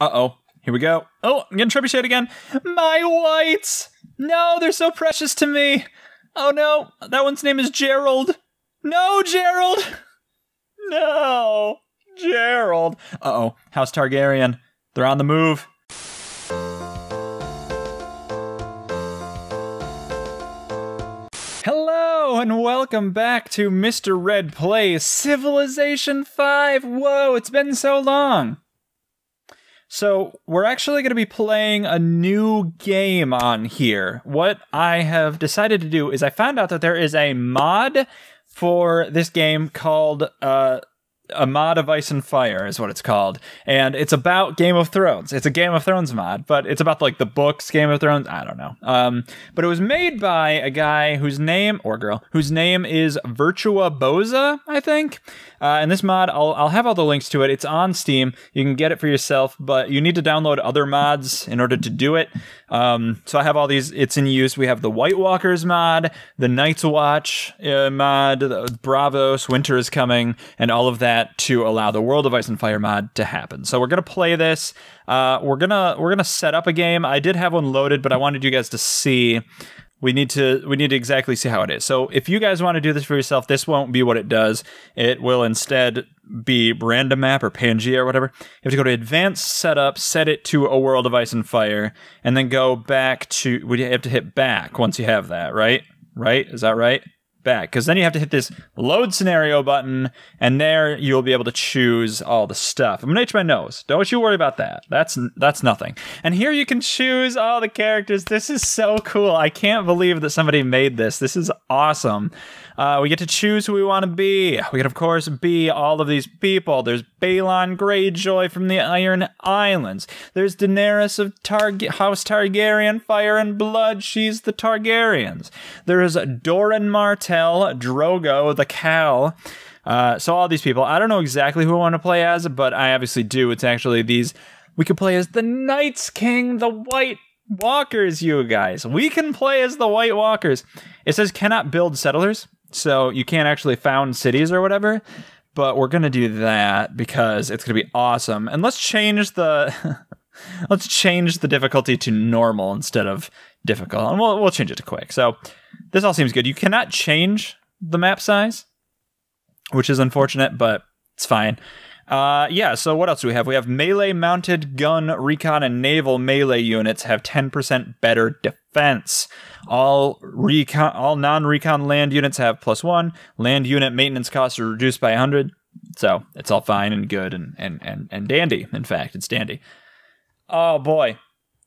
Uh-oh. Here we go. Oh, I'm gonna trebuchet again. My Wights! No, they're so precious to me. Oh no, that one's name is Gerald. No, Gerald! No, Gerald. Uh-oh, House Targaryen. They're on the move. Hello, and welcome back to Mister Red Plays Civilization 5. Whoa, it's been so long. So, we're actually going to be playing a new game on here. What I have decided to do is I found out that there is a mod for this game called, A Mod of Ice and Fire is what it's called. And it's about Game of Thrones. It's a Game of Thrones mod, but it's about, like, the books, Game of Thrones, I don't know. But it was made by a guy whose name, or girl, whose name is VirtuaBoza, I think. And this mod, I'll have all the links to it. It's on Steam. You can get it for yourself, but you need to download other mods in order to do it. So I have all these. It's in use. We have the White Walkers mod, the Night's Watch mod, the Braavos, Winter is Coming, and all of that to allow the World of Ice and Fire mod to happen. So we're gonna play this. We're gonna set up a game. I did have one loaded, but I wanted you guys to see. We need to exactly see how it is. So if you guys want to do this for yourself, this won't be what it does. It will instead be random map or Pangea or whatever. You have to go to advanced setup, set it to a World of Ice and Fire, and then go back to, well, you have to hit back once you have that, right? Right? Is that right? Back, because then you have to hit this load scenario button, and there you'll be able to choose all the stuff. I'm gonna itch my nose. Don't you worry about that. That's nothing. And here you can choose all the characters. This is so cool. I can't believe that somebody made this. This is awesome. We get to choose who we want to be. We can, of course, be all of these people. There's Balon Greyjoy from the Iron Islands. There's Daenerys of House Targaryen, Fire and Blood. She's the Targaryens. There is Doran Martell, Drogo, the cow. So all these people. I don't know exactly who I want to play as, but I obviously do. It's actually these. We could play as the Night's King, the White Walkers, you guys. We can play as the White Walkers. It says cannot build settlers, so you can't actually found cities or whatever. But we're going to do that because it's going to be awesome. And let's change the... let's change the difficulty to normal instead of difficult. And we'll change it to quick. So this all seems good. You cannot change the map size, which is unfortunate, but it's fine. Yeah, so what else do we have? We have melee, mounted, gun, recon, and naval melee units have 10% better defense. All non-recon land units have +1. Land unit maintenance costs are reduced by 100. So it's all fine and good and dandy. In fact, it's dandy. Oh, boy.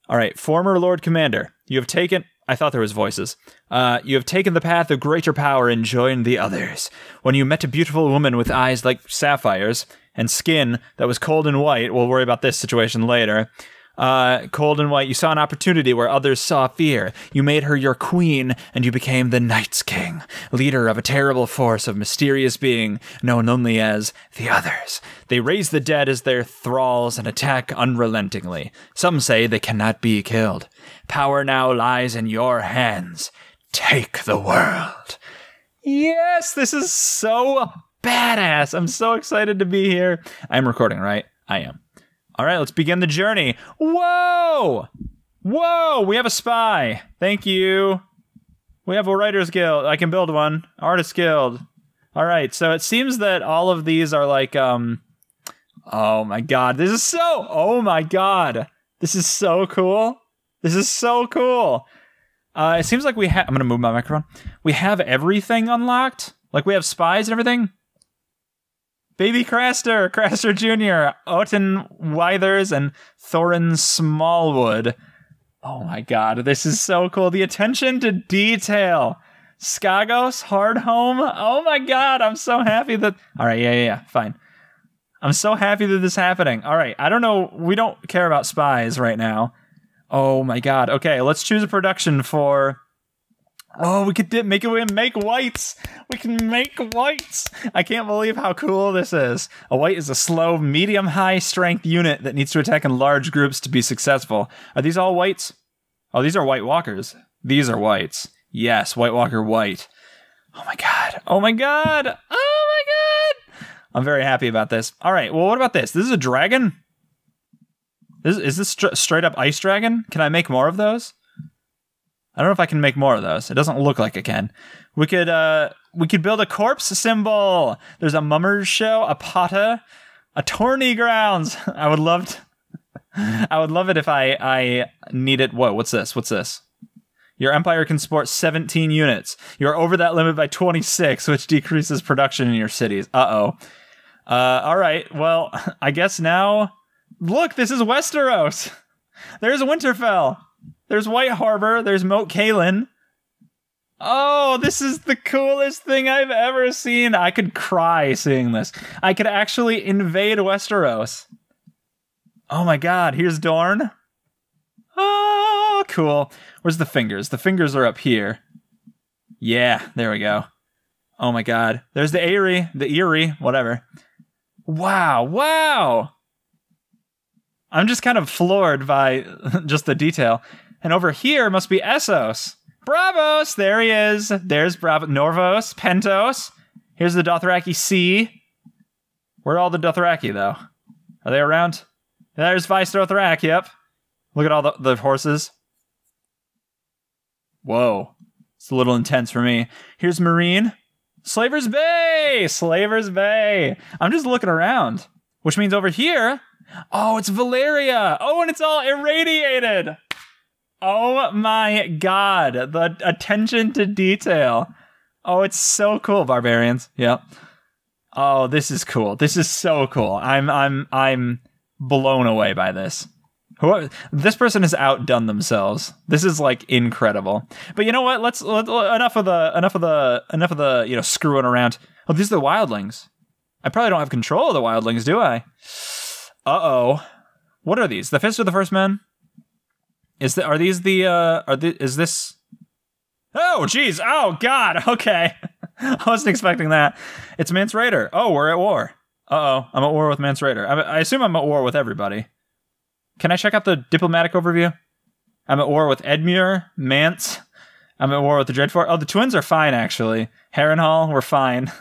All right. Former Lord Commander, you have taken... I thought there was voices. You have taken the path of greater power and joined the others. When you met a beautiful woman with eyes like sapphires and skin that was cold and white... We'll worry about this situation later. Cold and white, you saw an opportunity where others saw fear. You made her your queen, and you became the Night's King, leader of a terrible force of mysterious being known only as the Others. They raise the dead as their thralls and attack unrelentingly. Some say they cannot be killed. Power now lies in your hands. Take the world. Yes, this is so badass. I'm so excited to be here. I'm recording, right? I am. All right, let's begin the journey. Whoa! Whoa, we have a spy. Thank you. We have a writer's guild. I can build one. Artist guild. All right, so it seems that all of these are like, oh my God, this is so, oh my God. This is so cool. This is so cool. It seems like we have, I'm gonna move my microphone. We have everything unlocked. Like we have spies and everything. Baby Craster, Craster Jr., Oten Withers, and Thorin Smallwood. Oh my God, this is so cool. The attention to detail. Skagos, Hardhome. Oh my God, I'm so happy that... All right, yeah, fine. I'm so happy that this is happening. All right, I don't know. We don't care about spies right now. Oh my God. Okay, let's choose a production for... Oh, we could make it. We can make Wights. We can make Wights. I can't believe how cool this is. A Wight is a slow, medium-high strength unit that needs to attack in large groups to be successful. Are these all Wights? Oh, these are White Walkers. These are Wights. Yes, White Walker Wight. Oh my God. Oh my God. Oh my God. I'm very happy about this. All right. Well, what about this? This is a dragon. Is this straight up ice dragon? Can I make more of those? I don't know if I can make more of those. It doesn't look like I can. We could build a corpse symbol. There's a mummer's show, a pata, a tourney grounds. I would love to, I would love it if I needed. Whoa, what's this? What's this? Your empire can support 17 units. You're over that limit by 26, which decreases production in your cities. Uh-oh. All right. Well, I guess now, look, this is Westeros. There's Winterfell. There's White Harbor. There's Moat Cailin. Oh, this is the coolest thing I've ever seen. I could cry seeing this. I could actually invade Westeros. Oh my God. Here's Dorne. Oh, cool. Where's the fingers? The fingers are up here. Yeah, there we go. Oh my God. There's the Eyrie, whatever. Wow, wow. I'm just kind of floored by just the detail. And over here must be Essos. Braavos, there he is. There's Braavos, Norvos, Pentos. Here's the Dothraki Sea. Where are all the Dothraki though? Are they around? There's Vice Dothrak, yep. Look at all the horses. Whoa, it's a little intense for me. Here's Marine. Slaver's Bay! Slaver's Bay! I'm just looking around, which means over here... Oh, it's Valyria! Oh, and it's all irradiated! Oh my God, the attention to detail. Oh, it's so cool, barbarians. Yep. Oh, this is cool. This is so cool. I'm blown away by this. This person has outdone themselves. This is like incredible. But you know what? Enough of the you know, screwing around. Oh, these are the wildlings. I probably don't have control of the wildlings, do I? Uh-oh. What are these? The Fist of the First Men? Is this Oh, jeez. Oh God. Okay. I wasn't expecting that. It's Mance Rayder. Oh, we're at war. Uh-oh. I'm at war with Mance Rayder. I assume I'm at war with everybody. Can I check out the diplomatic overview? I'm at war with Edmure, Mance. I'm at war with the Dreadfort. Oh, the twins are fine, actually. Harrenhal, we're fine.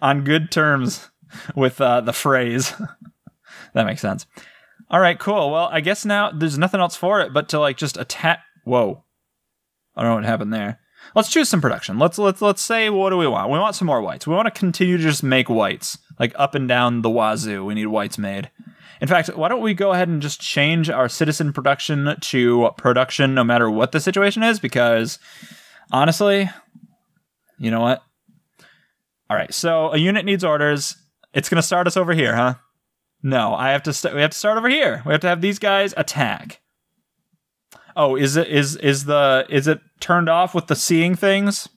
On good terms with the phrase. That makes sense. All right, cool. Well, I guess now there's nothing else for it but to like just attack. Whoa. I don't know what happened there. Let's choose some production. Let's say, what do we want? We want some more whites. We want to continue to just make whites. Like up and down the wazoo, we need whites made. In fact, why don't we go ahead and just change our citizen production to production no matter what the situation is, because honestly, you know what? All right, so a unit needs orders. It's going to start us over here, huh? No, we have to start over here. We have to have these guys attack. Oh, is it turned off with the seeing things?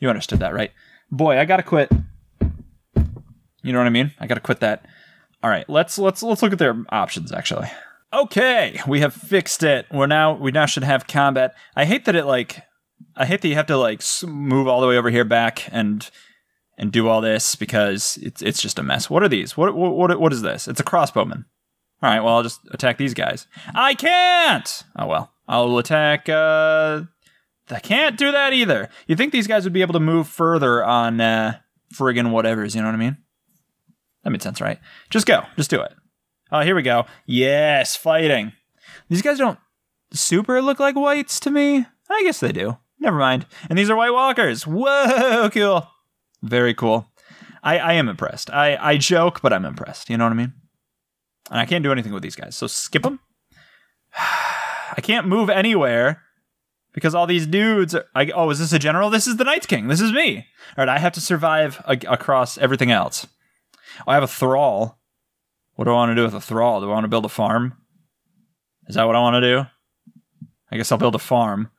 You understood that, right? Boy, I gotta quit. You know what I mean? I gotta quit that. All right, let's look at their options actually. Okay, we have fixed it. We now should have combat. I hate that I hate that you have to like move all the way over here back and do all this because it's just a mess. What are these? What is this? It's a crossbowman. All right, well, I'll just attack these guys. I can't! Oh, well. I'll attack, I can't do that either. You'd think these guys would be able to move further on, friggin' whatevers, you know what I mean? That made sense, right? Just go. Just do it. Oh, here we go. Yes, fighting. These guys don't super look like whites to me. I guess they do. Never mind. And these are White Walkers. Whoa, cool. Very cool. I am impressed. I joke, but I'm impressed. You know what I mean? And I can't do anything with these guys, so skip them. I can't move anywhere because all these dudes are... oh, is this a general? This is the Night's King. This is me. All right, I have to survive across everything else. Oh, I have a thrall. What do I want to do with a thrall? Do I want to build a farm? Is that what I want to do? I guess I'll build a farm.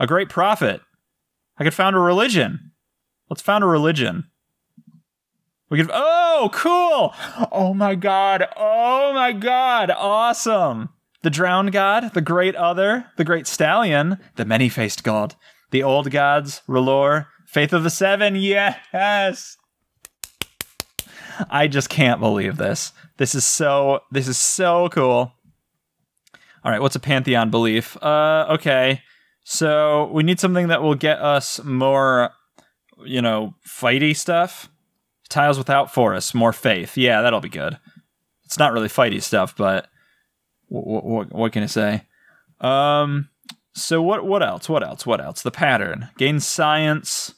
A great prophet. I could found a religion. Let's found a religion. We could, oh, cool. Oh my God. Oh my God. Awesome. The drowned god, the great other, the great stallion, the many-faced god, the old gods, R'hllor, faith of the seven. Yes. I just can't believe this. This is so cool. All right. What's a pantheon belief? Okay. So we need something that will get us more, you know, fighty stuff. Tiles without forests, more faith. Yeah, that'll be good. It's not really fighty stuff, but what can I say? So what else? The pattern. Gain science,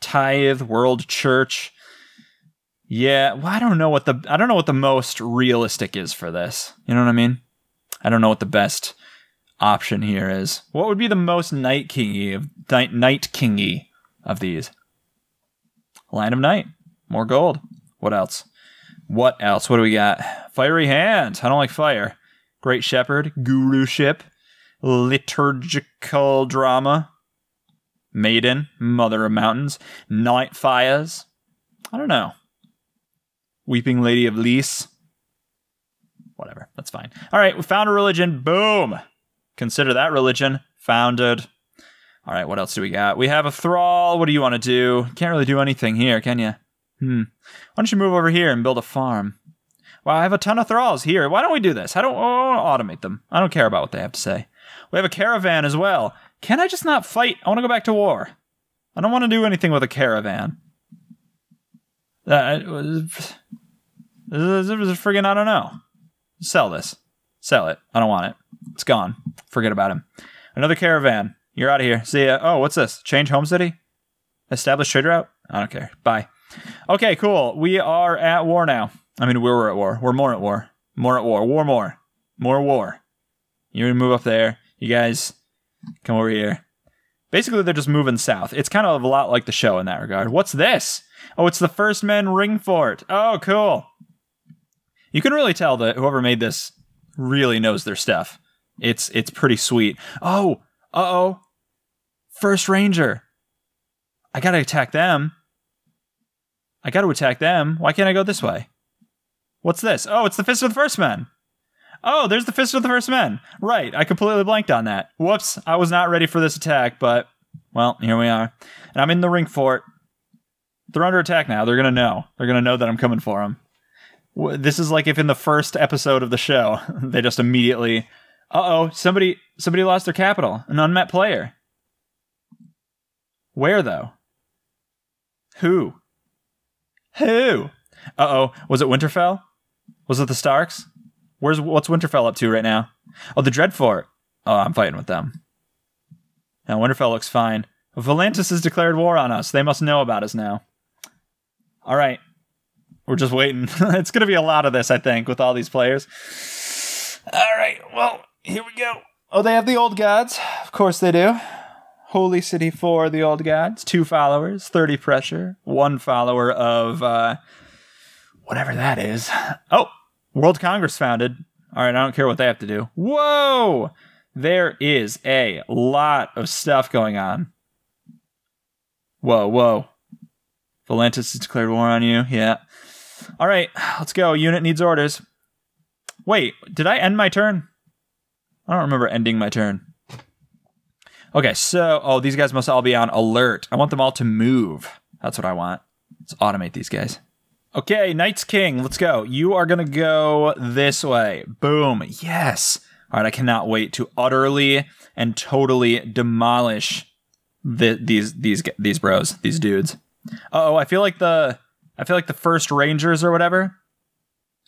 tithe, world church. Yeah, well, I don't know what the most realistic is for this. You know what I mean? I don't know what the best option here is. What would be the most Night King-y of these? Line of Night. More gold. What else? What do we got? Fiery hands. I don't like fire. Great shepherd. Guruship. Liturgical drama. Maiden. Mother of mountains. Night fires. I don't know. Weeping Lady of Lys. Whatever. That's fine. All right. We found a religion. Boom. Consider that religion founded. All right. What else do we got? We have a thrall. What do you want to do? Can't really do anything here, can you? Why don't you move over here and build a farm? Well, I have a ton of thralls here. Why don't we do this? I don't automate them. I don't care about what they have to say. We have a caravan as well. Can I just not fight? I want to go back to war. I don't want to do anything with a caravan. Friggin' I don't know. Sell this. Sell it. I don't want it. It's gone. Forget about him. Another caravan. You're out of here. See ya. Oh, what's this? Change home city? Establish trade route? I don't care. Bye. Okay, cool. We are at war now. I mean, we were at war. We're more at war. More at war. War more. More war. You're gonna move up there. You guys come over here. Basically, they're just moving south. It's kind of a lot like the show in that regard. What's this? Oh, it's the First Men ring fort. Oh, cool. You can really tell that whoever made this really knows their stuff. It's pretty sweet. Oh, uh-oh. First Ranger. I gotta attack them. Why can't I go this way? What's this? Oh, it's the Fist of the First Men. Oh, there's the Fist of the First Men. Right, I completely blanked on that. Whoops, I was not ready for this attack, but, well, here we are. And I'm in the ring fort. They're under attack now. They're gonna know. They're gonna know that I'm coming for them. This is like if in the first episode of the show, they just immediately... Uh-oh, somebody lost their capital. An unmet player. Where, though? Who? Uh-oh, was it Winterfell? Was it the Starks? What's Winterfell up to right now? Oh, the Dreadfort. Oh, I'm fighting with them. Now, Winterfell looks fine. Volantis has declared war on us. They must know about us now. All right. We're just waiting. It's going to be a lot of this, I think, with all these players. All right, well, here we go. Oh, they have the Old Gods. Of course they do. Holy City for the Old Gods, 2 followers, 30 pressure, 1 follower of whatever that is. Oh, World Congress founded. All right, I don't care what they have to do. Whoa! There is a lot of stuff going on. Whoa, whoa. Volantis has declared war on you, yeah. All right, let's go. Unit needs orders. Wait, did I end my turn? I don't remember ending my turn. Okay, so, oh, these guys must all be on alert. I want them all to move. That's what I want. Let's automate these guys. Okay, Night's King, let's go. You are gonna go this way. Boom, yes. All right, I cannot wait to utterly and totally demolish these bros, these dudes. Uh-oh, I feel like the First Rangers or whatever.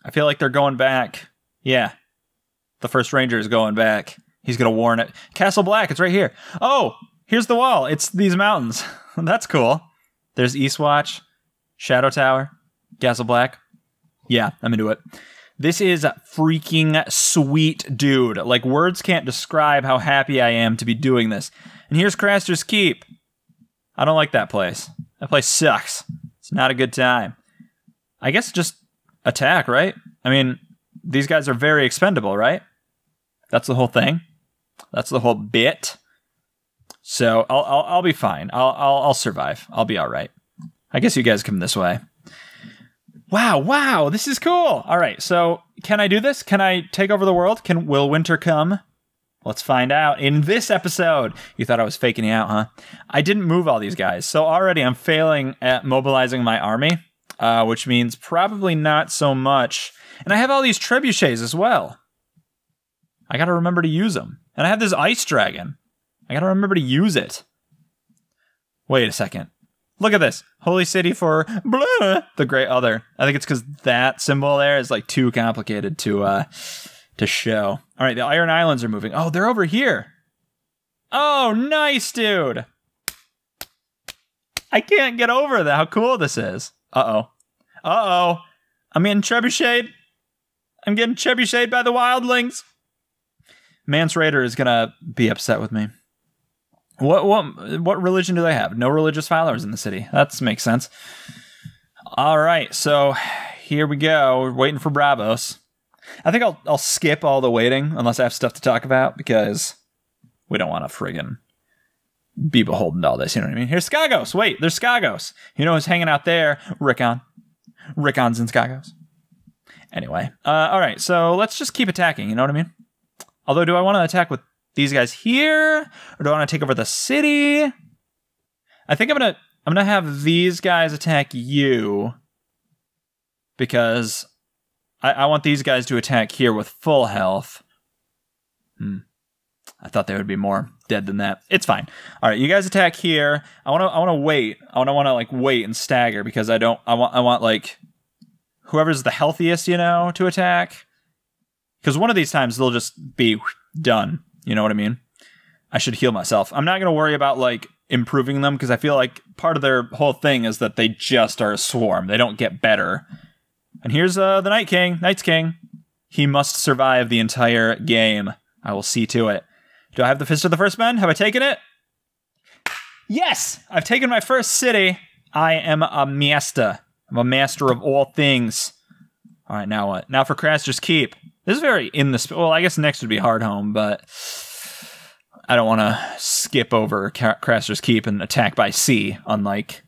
I feel like they're going back. Yeah, the First Ranger is going back. He's going to warn it. Castle Black, it's right here. Oh, here's the wall. It's these mountains. That's cool. There's Eastwatch, Shadow Tower, Castle Black. Yeah, I'm into it. This is a freaking sweet, dude. Like, words can't describe how happy I am to be doing this. And here's Craster's Keep. I don't like that place. That place sucks. It's not a good time. I guess just attack, right? I mean, these guys are very expendable, right? That's the whole thing. That's the whole bit. So I'll be fine. I'll survive. I'll be all right. I guess you guys come this way. Wow, this is cool. All right, so can I do this? Can I take over the world? Will winter come? Let's find out in this episode. You thought I was faking you out, huh? I didn't move all these guys, so already I'm failing at mobilizing my army, which means probably not so much. And I have all these trebuchets as well. I gotta remember to use them. And I have this ice dragon. I gotta remember to use it. Wait a second. Look at this. Holy city for blah, the Great Other. I think it's because that symbol there is like too complicated to show. All right, the Iron Islands are moving. Oh, they're over here. Oh, nice, dude. I can't get over that, how cool this is. Uh-oh. Uh-oh. I'm getting trebucheted. I'm getting trebucheted by the wildlings. Mance Rayder is going to be upset with me. What religion do they have? No religious followers in the city. That makes sense. All right, so here we go. We're waiting for Braavos. I think I'll skip all the waiting unless I have stuff to talk about because we don't want to friggin' be beholden to all this. You know what I mean? Here's Skagos. Wait, there's Skagos. You know who's hanging out there? Rickon. Rickon's in Skagos. Anyway, all right, so let's just keep attacking. You know what I mean? Although, do I want to attack with these guys here, or do I want to take over the city? I think I'm gonna have these guys attack you because I want these guys to attack here with full health. I thought they would be more dead than that. It's fine. All right, you guys attack here. I wanna wait. I don't wanna like wait and stagger because I want like whoever's the healthiest, you know, to attack. Because one of these times they'll just be done. You know what I mean? I should heal myself. I'm not going to worry about, like, improving them, because I feel like part of their whole thing is that they just are a swarm. They don't get better. And here's the Night's King. He must survive the entire game. I will see to it. Do I have the Fist of the First Men? Have I taken it? Yes! I've taken my first city. I am a master. I'm a master of all things. All right, now what? Now for Craster's Keep. This is very in the... Well, I guess next would be Hardhome, but... I don't want to skip over Craster's Keep and attack by sea, unlike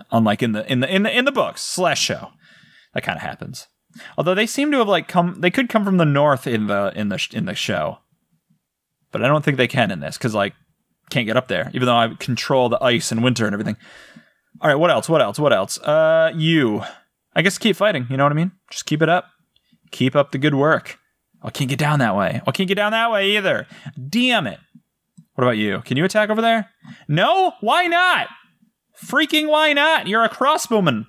in the books / show. That kind of happens. Although they seem to have like come... They could come from the north in the show, but I don't think they can in this because like can't get up there. Even though I control the ice and winter and everything. All right, what else? What else? What else? You. I guess keep fighting. You know what I mean? Just keep it up. Keep up the good work. I can't get down that way. I can't get down that way either. Damn it. What about you? Can you attack over there? No? Why not? Freaking why not? You're a crossbowman.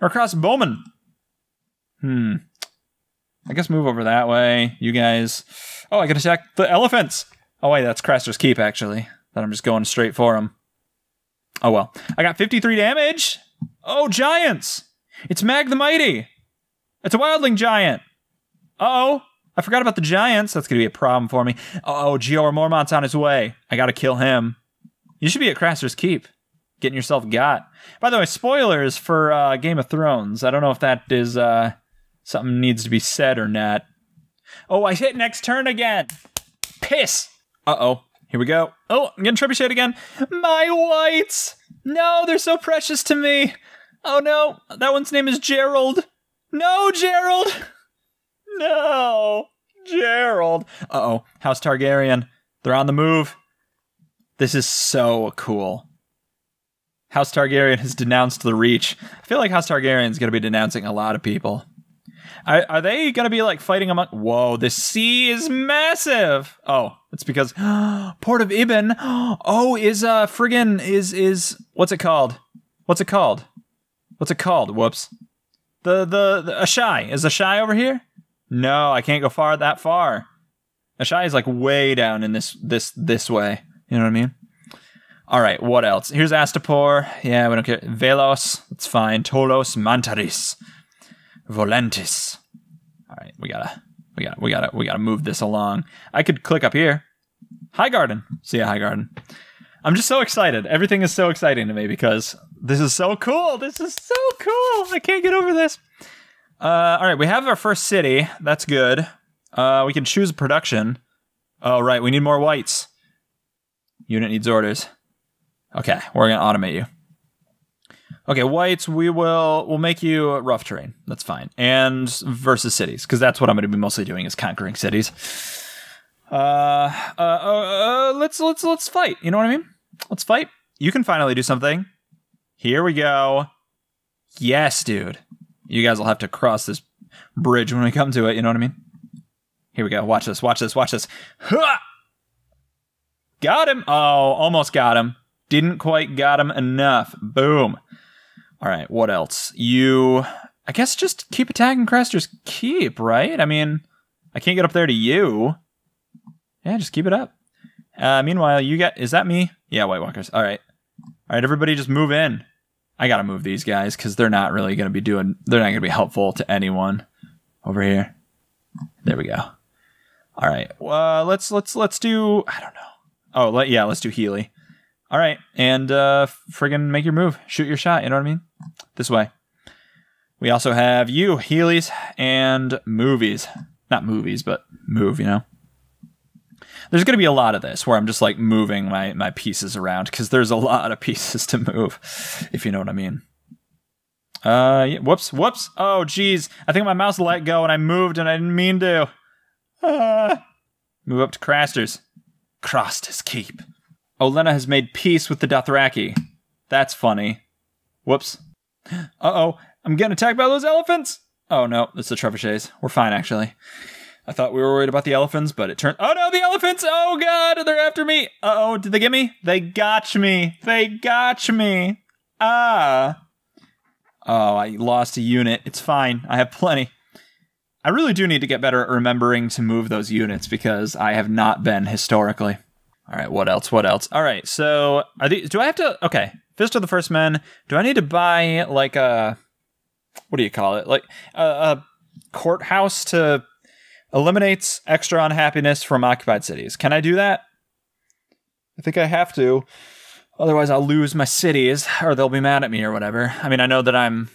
Or a crossbowman. I guess move over that way. You guys. Oh, I can attack the elephants. Oh, wait, that's Craster's Keep, actually. Then I'm just going straight for him. Oh, well. I got 53 damage. Oh, giants. It's Mag the Mighty. It's a wildling giant. Uh-oh. I forgot about the giants. That's going to be a problem for me. Uh-oh, G.O.R. Mormont's on his way. I got to kill him. You should be at Craster's Keep. Getting yourself got. By the way, spoilers for Game of Thrones. I don't know if that is something needs to be said or not. Oh, I hit next turn again. Piss. Uh-oh. Here we go. Oh, I'm getting trebuchet again. My whites. No, they're so precious to me. Oh, no. That one's name is Gerald. No, Gerald! No, Gerald. Uh-oh, House Targaryen. They're on the move. This is so cool. House Targaryen has denounced the Reach. I feel like House Targaryen's going to be denouncing a lot of people. Are they going to be, like, fighting among... Whoa, the sea is massive! Oh, it's because... Port of Ibn... Oh, is, friggin... Is... What's it called? What's it called? What's it called? Whoops. The Ashai. Is Ashai over here? No, I can't go that far. Ashai is like way down in this way. You know what I mean? All right, what else? Here's Astapor. Yeah, we don't care. Velos. That's fine. Tolos, Mantaris, Volantis. All right, we gotta move this along. I could click up here. High Garden. See ya, High Garden. I'm just so excited. Everything is so exciting to me because this is so cool. This is so cool. I can't get over this. All right, we have our first city. That's good. We can choose a production. Oh, right, we need more whites. Unit needs orders. Okay, we're gonna automate you. Okay, whites, we'll make you rough terrain. That's fine. And versus cities, because that's what I'm gonna be mostly doing is conquering cities. Let's fight. You know what I mean? Let's fight. You can finally do something. Here we go. Yes, dude. You guys will have to cross this bridge when we come to it. You know what I mean? Here we go. Watch this. Watch this. Watch this. Ha! Got him. Oh, almost got him. Didn't quite got him enough. Boom. All right, what else? You, I guess, just keep attacking Craster's Keep, right? I mean, I can't get up there to you. Yeah, just keep it up. Meanwhile, you got... Is that me? Yeah, White Walkers. All right. All right, everybody just move in. I got to move these guys because they're not really going to be doing... They're not going to be helpful to anyone over here. There we go. All right. Let's do... I don't know. Oh, let's do Healy. All right. And friggin' make your move. Shoot your shot. You know what I mean? This way. We also have you, Healy's, and movies. Not movies, but move, you know? There's going to be a lot of this where I'm just like moving my pieces around because there's a lot of pieces to move, if you know what I mean. Yeah, whoops. Oh, geez. I think my mouse let go and I moved and I didn't mean to. Move up to Craster's. Craster's Keep. Olenna has made peace with the Dothraki. That's funny. Whoops. Uh-oh. I'm getting attacked by those elephants. Oh, no. It's the trebuchets. We're fine, actually. I thought we were worried about the elephants, but it turned... Oh, no, the elephants! Oh, God, they're after me! Uh-oh, did they get me? They got me! They got me! Ah! Oh, I lost a unit. It's fine. I have plenty. I really do need to get better at remembering to move those units, because I have not been historically. All right, what else? All right, so... are these, do I have to... Okay, Fist of the First Men. Do I need to buy, like, a... What do you call it? Like, a courthouse to... Eliminates extra unhappiness from occupied cities. Can I do that? I think I have to. Otherwise, I'll lose my cities, or they'll be mad at me or whatever. I mean, I know that I'm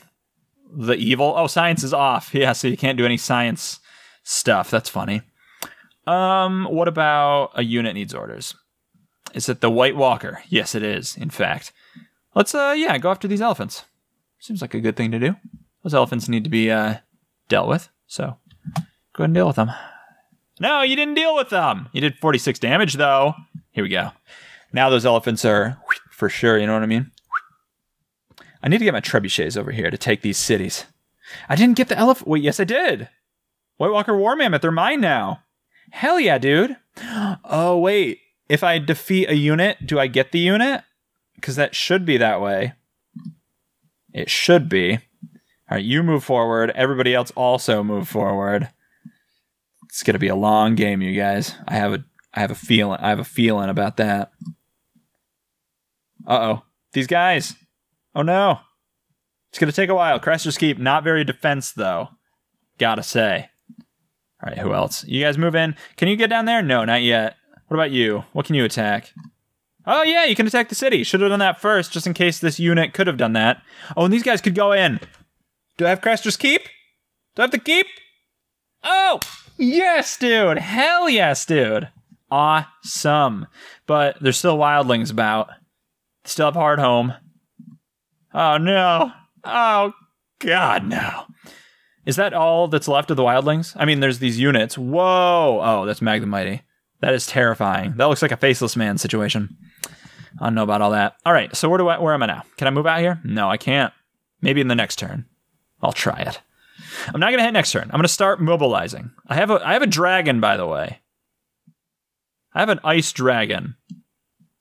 the evil. Oh, science is off. Yeah, so you can't do any science stuff. That's funny. What about a unit needs orders? Is it the White Walker? Yes, it is, in fact. Let's, yeah, go after these elephants. Seems like a good thing to do. Those elephants need to be dealt with, so... Go ahead and deal with them. No, you didn't deal with them. You did 46 damage, though. Here we go. Now those elephants are for sure, you know what I mean? I need to get my trebuchets over here to take these cities. I didn't get the elephant. Wait, yes, I did. White Walker War Mammoth, they're mine now. Hell yeah, dude. Oh, wait. If I defeat a unit, do I get the unit? Because that should be that way. It should be. All right, you move forward. Everybody else also move forward. It's gonna be a long game, you guys. I have a feeling about that. Uh-oh. These guys. Oh no. It's gonna take a while. Craster's Keep, not very defense though. Gotta say. Alright, who else? You guys move in. Can you get down there? No, not yet. What about you? What can you attack? Oh yeah, you can attack the city. Should have done that first, just in case this unit could have done that. Oh, and these guys could go in. Do I have Craster's Keep? Do I have the keep? Oh! Yes, dude! Hell yes, dude! Awesome. But there's still wildlings about. Still have Hardhome. Oh, no. Oh, God, no. Is that all that's left of the wildlings? I mean, there's these units. Whoa! Oh, that's Mag the Mighty. That is terrifying. That looks like a faceless man situation. I don't know about all that. All right, so where am I now? Can I move out here? No, I can't. Maybe in the next turn. I'll try it. I'm not going to hit next turn. I'm going to start mobilizing. I have a dragon, by the way. I have an ice dragon.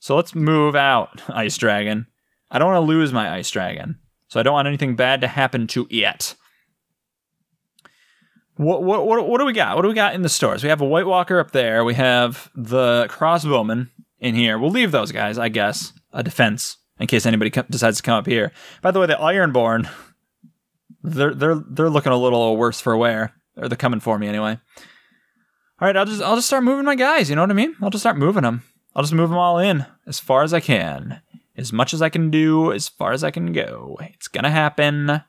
So let's move out, ice dragon. I don't want to lose my ice dragon. So I don't want anything bad to happen to it. What do we got? What do we got in the stores? We have a White Walker up there. We have the crossbowman in here. We'll leave those guys, I guess. A defense, in case anybody decides to come up here. By the way, the Ironborn... They're looking a little worse for wear. Or they're coming for me anyway. All right, I'll just start moving my guys. You know what I mean? I'll just start moving them. I'll just move them all in as far as I can, as much as I can do, as far as I can go. It's gonna happen.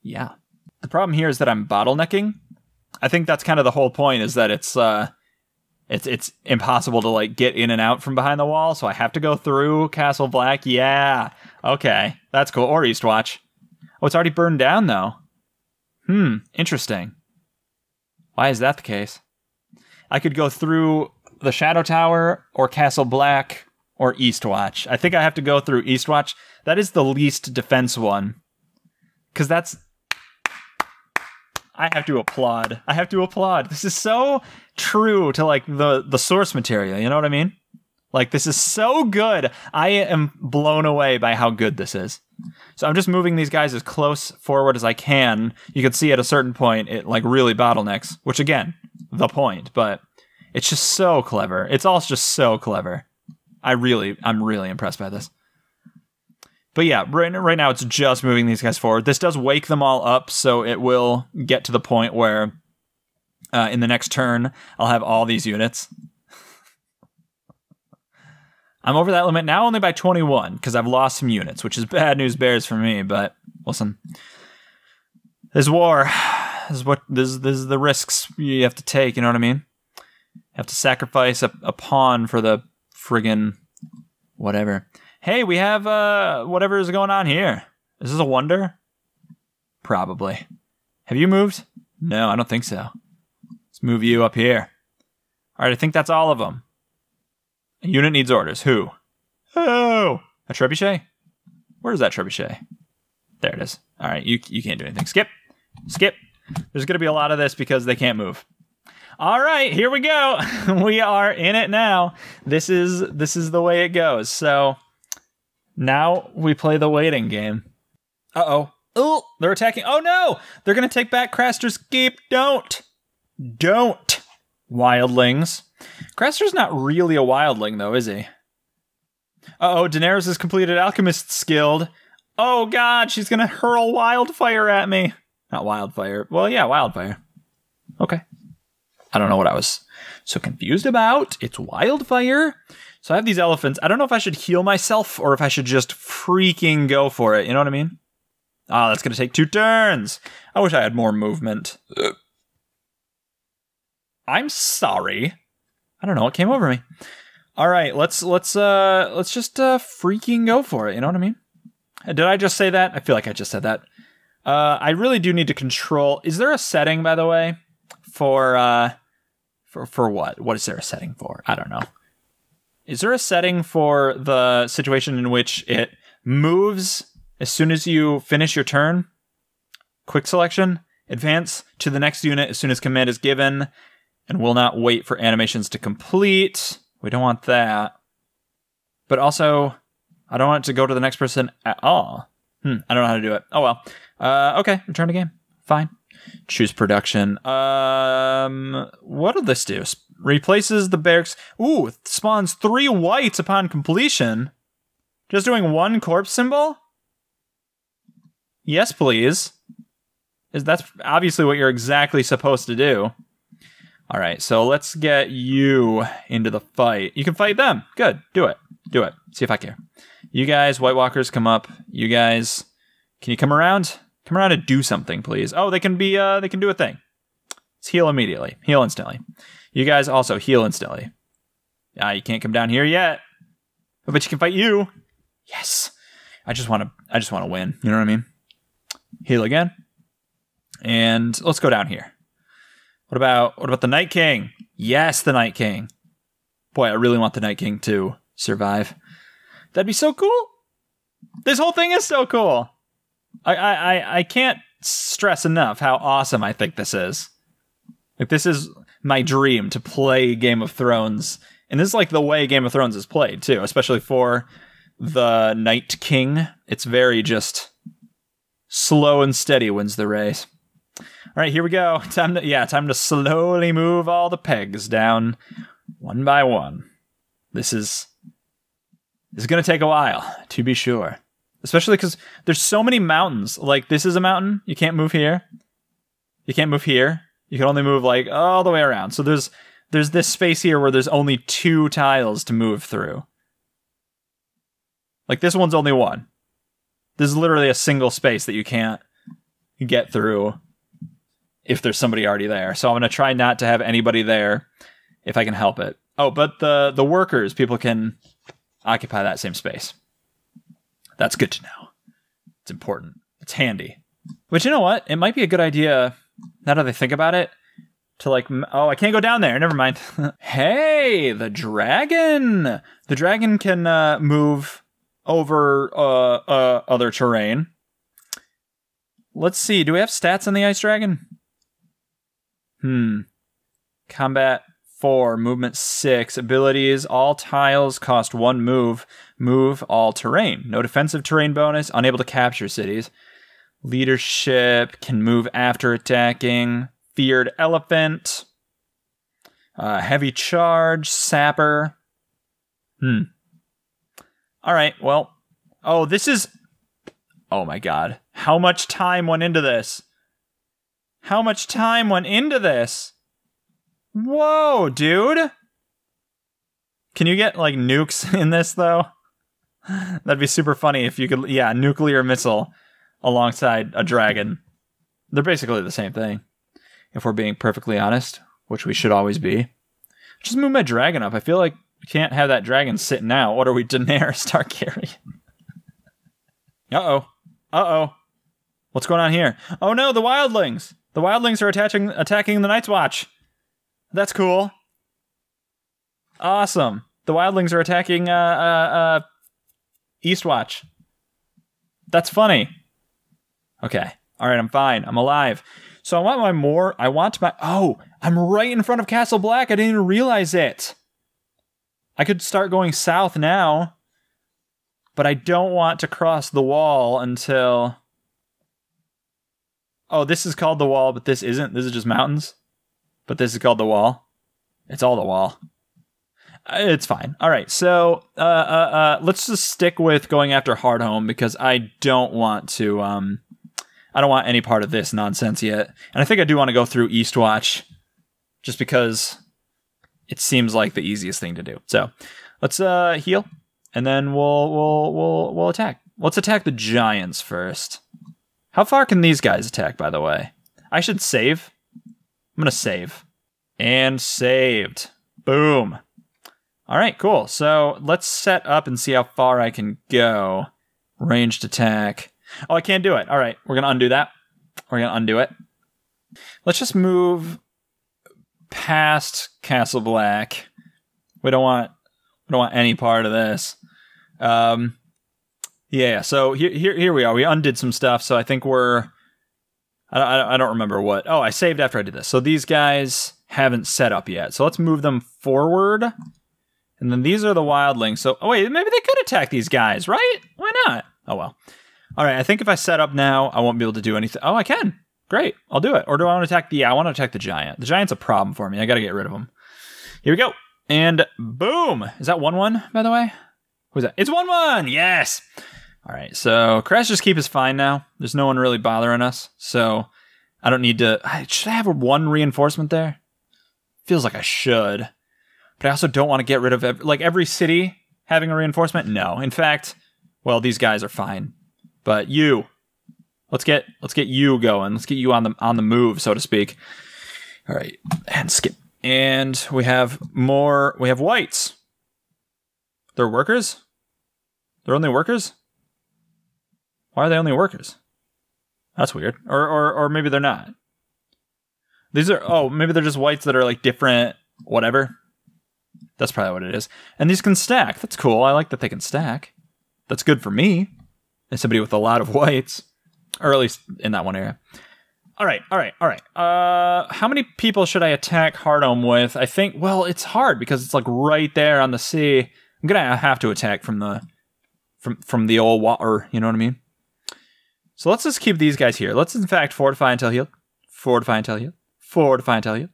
Yeah. The problem here is that I'm bottlenecking. I think that's kind of the whole point. Is that it's impossible to like get in and out from behind the wall. So I have to go through Castle Black. Yeah. Okay, that's cool. Or Eastwatch. Oh, it's already burned down, though. Hmm, interesting. Why is that the case? I could go through the Shadow Tower or Castle Black or Eastwatch. I think I have to go through Eastwatch. That is the least defense one. Because that's... I have to applaud. I have to applaud. This is so true to, like, the source material. You know what I mean? Like, this is so good. I am blown away by how good this is. So I'm just moving these guys as close forward as I can. You can see at a certain point it, like, really bottlenecks, which, again, the point. But it's just so clever. It's all just so clever. I'm really impressed by this. But yeah, right now it's just moving these guys forward. This does wake them all up, so it will get to the point where in the next turn, I'll have all these units. I'm over that limit now only by 21, because I've lost some units, which is bad news bears for me, but listen. This war, this is the risks you have to take, you know what I mean? You have to sacrifice a pawn for the friggin' whatever. Hey, we have whatever is going on here. Is this a wonder? Probably. Have you moved? No, I don't think so. Let's move you up here. All right, I think that's all of them. A unit needs orders. Who? Oh, a trebuchet? Where is that trebuchet? There it is. All right, you can't do anything. Skip. Skip. There's going to be a lot of this because they can't move. All right, here we go. We are in it now. This is the way it goes. So now we play the waiting game. Uh-oh. Oh, they're attacking. Oh, no! They're going to take back Craster's Keep. Don't. Don't. Wildlings. Craster's not really a wildling, though, is he? Uh-oh, Daenerys has completed Alchemist's Guild. Oh, God, she's going to hurl wildfire at me. Not wildfire. Well, yeah, wildfire. Okay. I don't know what I was so confused about. It's wildfire. So I have these elephants. I don't know if I should heal myself or if I should just freaking go for it. You know what I mean? Ah, oh, that's going to take 2 turns. I wish I had more movement. Ugh. I'm sorry. I don't know what came over me. All right, let's just freaking go for it. You know what I mean? Did I just say that? I feel like I just said that. I really do need to control. Is there a setting, by the way, for what? What is there a setting for? I don't know. Is there a setting for the situation in which it moves as soon as you finish your turn? Quick selection, advance to the next unit as soon as command is given, and will not wait for animations to complete. We don't want that. But also, I don't want it to go to the next person at all. I don't know how to do it. Oh, well. Okay, return to game. Fine. Choose production. What did this do? Replaces the barracks. Ooh, spawns 3 whites upon completion. Just doing 1 corpse symbol? Yes, please. That's obviously what you're exactly supposed to do. All right, so let's get you into the fight. You can fight them. Good. Do it. Do it. See if I care. You guys, White Walkers, come up. You guys, can you come around? Come around and do something, please. Oh, they can be. They can do a thing. Let's heal immediately. Heal instantly. You guys also heal instantly. Ah, you can't come down here yet. But you can fight you. Yes. I just want to win. You know what I mean? Heal again. And let's go down here. What about the Night King? Yes, the Night King. Boy, I really want the Night King to survive. That'd be so cool. This whole thing is so cool. I can't stress enough how awesome I think this is. Like, this is my dream, to play Game of Thrones. And this is like the way Game of Thrones is played too, especially for the Night King. It's very just slow and steady wins the race. All right, here we go. Time to slowly move all the pegs down one by one. This is going to take a while, to be sure. Especially because there's so many mountains. Like, this is a mountain. You can't move here. You can't move here. You can only move, like, all the way around. So there's this space here where there's only 2 tiles to move through. Like, this one's only 1. This is literally a single space that you can't get through if there's somebody already there. So I'm going to try not to have anybody there if I can help it. Oh, but the workers, people can occupy that same space. That's good to know. It's important. It's handy. But you know what? It might be a good idea, now that I think about it, to, like, oh, I can't go down there. Never mind. Hey, the dragon! The dragon can move over other terrain. Let's see. Do we have stats on the ice dragon? Combat 4, movement 6. Abilities, all tiles cost 1 move. Move all terrain. No defensive terrain bonus. Unable to capture cities. Leadership, can move after attacking. Feared elephant. Heavy charge, sapper. All right, well. Oh, this is... Oh my god. How much time went into this? How much time went into this? Whoa, dude. Can you get, like, nukes in this, though? That'd be super funny if you could... Yeah, nuclear missile alongside a dragon. They're basically the same thing, if we're being perfectly honest, which we should always be. Just move my dragon up. I feel like we can't have that dragon sitting out. What are we, Daenerys Targaryen? Uh-oh. Uh-oh. What's going on here? Oh no, the wildlings! The wildlings are attacking the Night's Watch. That's cool. Awesome. The wildlings are attacking Eastwatch. That's funny. Okay. All right, I'm fine. I'm alive. So I want my more. I want my. Oh, I'm right in front of Castle Black. I didn't even realize it. I could start going south now, but I don't want to cross the wall until. Oh, this is called the Wall, but this isn't. This is just mountains. But this is called the Wall. It's all the Wall. It's fine. All right, so let's just stick with going after Hardhome because I don't want to. I don't want any part of this nonsense yet. And I think I do want to go through Eastwatch, just because it seems like the easiest thing to do. So let's heal, and then we'll attack. Let's attack the giants first. How far can these guys attack, by the way? I should save. I'm going to save. And saved. Boom. All right, cool. So let's set up and see how far I can go. Ranged attack. Oh, I can't do it. All right, we're going to undo that. We're going to undo it. Let's just move past Castle Black. We don't want any part of this. Yeah, so here we are. We undid some stuff, so I think we're... I don't remember what... Oh, I saved after I did this. So these guys haven't set up yet. So let's move them forward. And then these are the wildlings. So, oh, wait, maybe they could attack these guys, right? Why not? Oh, well. All right, I think if I set up now, I won't be able to do anything. Oh, I can. Great, I'll do it. Or do I want to attack the... Yeah, I want to attack the giant. The giant's a problem for me. I got to get rid of him. Here we go. And boom! Is that 1-1, by the way? Who's that? It's 1-1! Yes! All right, so Craster's Keep is fine now. There's no one really bothering us, so I don't need to... Should I have 1 reinforcement there? Feels like I should, but I also don't want to get rid of... every city having a reinforcement? No. In fact, well, these guys are fine, but you... Let's get you going. Let's get you on the move, so to speak. All right, and skip. And we have more... We have Wights. They're workers? They're only workers? Why are they only workers? That's weird. Or maybe they're not. These are... Oh, maybe they're just Wights that are, like, different... Whatever. That's probably what it is. And these can stack. That's cool. I like that they can stack. That's good for me. As somebody with a lot of Wights. Or at least in that one area. All right. How many people should I attack Hardhome with? I think... Well, it's hard because it's, like, right there on the sea. I'm gonna have to attack from the old water. You know what I mean? So let's just keep these guys here. Let's, in fact, fortify until healed. Fortify until healed. Fortify until healed.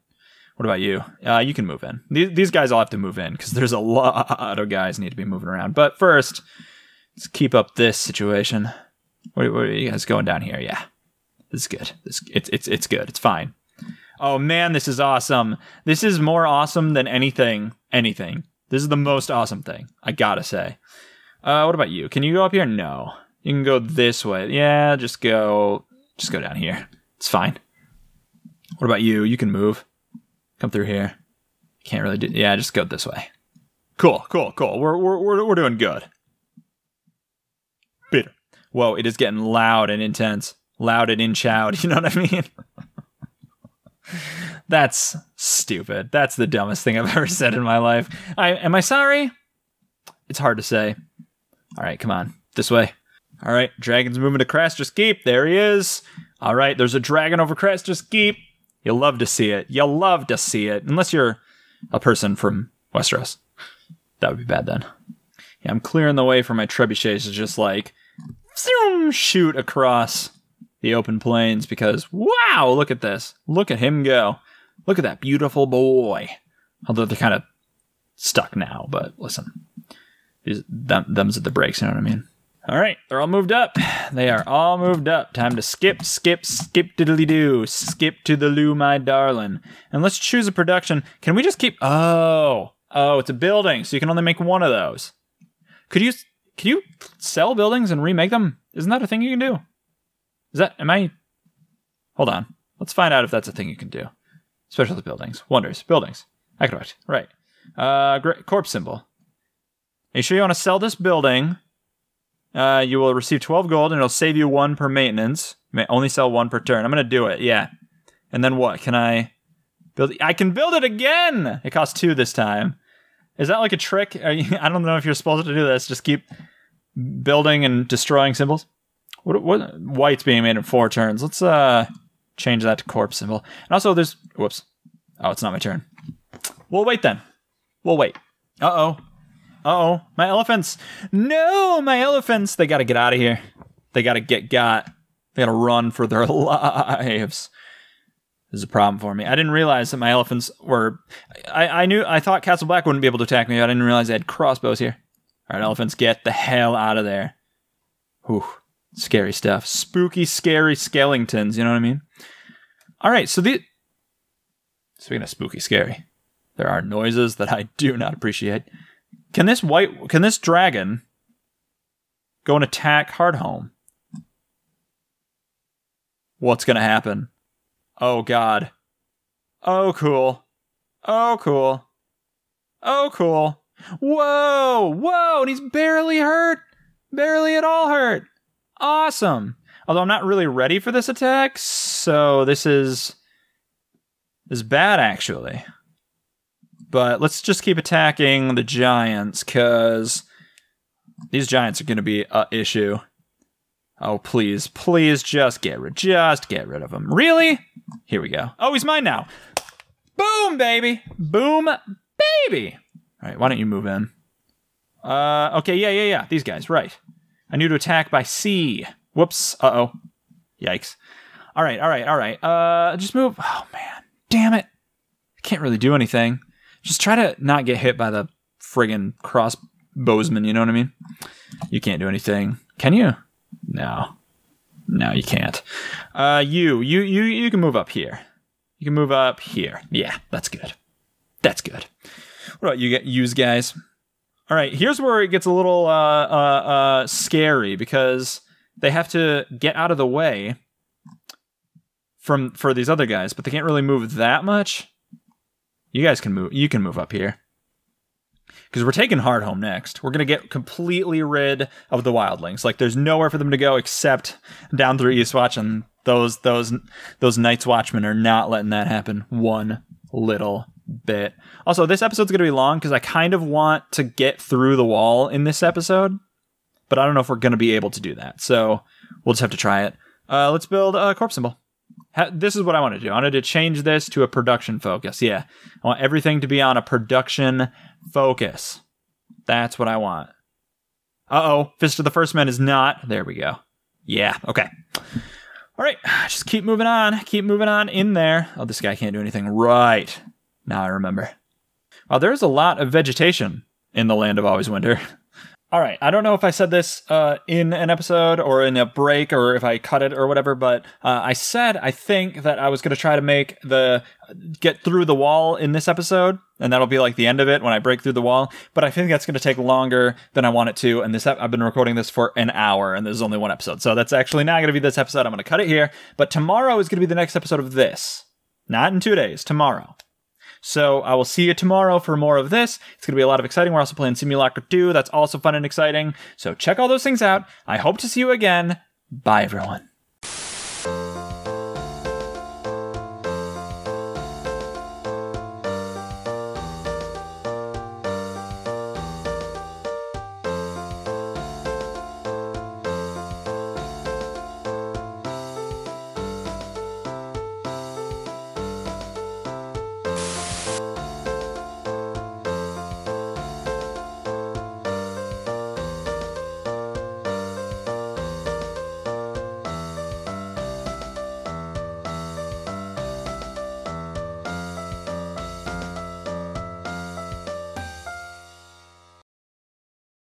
What about you? You can move in. These guys all have to move in, because there's a lot of guys need to be moving around. But first, let's keep up this situation. What are you guys going down here? Yeah. This is good. It's good. It's fine. Oh, man, this is awesome. This is more awesome than anything. This is the most awesome thing, I gotta say. What about you? Can you go up here? No. You can go this way. Yeah, just go down here. It's fine. What about you? You can move. Come through here. Can't really do... Yeah, just go this way. Cool. We're doing good. Bitter. Whoa, it is getting loud and intense. Loud and in-chowed, you know what I mean? That's stupid. That's the dumbest thing I've ever said in my life. Am I sorry? It's hard to say. All right, come on. This way. All right, dragon's moving to Craster's Keep. There he is. All right, there's a dragon over Craster's Keep. You'll love to see it. Unless you're a person from Westeros. That would be bad then. Yeah, I'm clearing the way for my trebuchets to just like zoom, shoot across the open plains because wow, look at this. Look at him go. Look at that beautiful boy. Although they're kind of stuck now, but listen. Thumbs at the brakes, you know what I mean? All right, they're all moved up. They are all moved up. Time to skip, skip, skip diddly-doo. Skip to the loo, my darling. And let's choose a production. Can we just keep... Oh, it's a building, so you can only make one of those. Could you sell buildings and remake them? Isn't that a thing you can do? Is that... Am I... Hold on. Let's find out if that's a thing you can do. Specialty buildings. Wonders. Buildings. I could write. Right. Corpse symbol. Are you sure you want to sell this building? You will receive 12 gold, and it'll save you 1 per maintenance. You may only sell 1 per turn. I'm going to do it, yeah. And then what? Can I build it? I can build it again! It costs 2 this time. Is that like a trick? I don't know if you're supposed to do this. Just keep building and destroying symbols. What? White's being made in 4 turns. Let's change that to corpse symbol. And also there's... Whoops. Oh, it's not my turn. We'll wait then. We'll wait. Uh-oh. Uh-oh, my elephants. No, my elephants. They got to get out of here. They got to get got. They got to run for their lives. This is a problem for me. I didn't realize that my elephants were... I thought Castle Black wouldn't be able to attack me, but I didn't realize they had crossbows here. All right, elephants, get the hell out of there. Whew, scary stuff. Spooky, scary skeletons, you know what I mean? All right, so the... Speaking of spooky, scary, there are noises that I do not appreciate. Can this dragon go and attack Hardhome? What's gonna happen? Oh god. Oh cool. Oh cool. Oh cool. Whoa! Whoa! And he's barely hurt! Barely at all hurt! Awesome! Although I'm not really ready for this attack, so this is bad actually. But let's just keep attacking the giants, because these giants are going to be an issue. Oh, please, please just get rid of them. Really? Here we go. Oh, he's mine now. Boom, baby. Boom, baby. All right, why don't you move in? Okay, yeah. These guys, right. I need to attack by C. Whoops. Uh-oh. Yikes. All right. Just move. Oh, man. Damn it. I can't really do anything. Just try to not get hit by the friggin' crossbowsman, you know what I mean? You can't do anything. Can you? No. No, you can't. You can move up here. You can move up here. Yeah, that's good. That's good. What about you guys? All right, here's where it gets a little scary because they have to get out of the way for these other guys, but they can't really move that much. You guys can move. You can move up here. Because we're taking Hardhome next. We're going to get completely rid of the wildlings. Like, there's nowhere for them to go except down through Eastwatch, and those Night's Watchmen are not letting that happen one little bit. Also, this episode's going to be long because I kind of want to get through the wall in this episode, but I don't know if we're going to be able to do that. So we'll just have to try it. Let's build a corpse symbol. This is what I want to do. I wanted to change this to a production focus. Yeah. I want everything to be on a production focus. That's what I want. Uh-oh. Fist of the First Men is not. There we go. Yeah. Okay. All right. Just keep moving on. Keep moving on in there. Oh, this guy can't do anything. Right. Now I remember. Well, there's a lot of vegetation in the land of Always Winter. All right, I don't know if I said this in an episode or in a break or if I cut it or whatever, but I said I think that I was going to try to get through the wall in this episode, and that'll be like the end of it when I break through the wall, but I think that's going to take longer than I want it to, and I've been recording this for an hour, and there's only one episode, so that's actually not going to be this episode. I'm going to cut it here, but tomorrow is going to be the next episode of this. Not in 2 days, tomorrow. So I will see you tomorrow for more of this. It's going to be a lot of exciting. We're also playing Simulacra 2. That's also fun and exciting. So check all those things out. I hope to see you again. Bye, everyone.